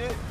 shit.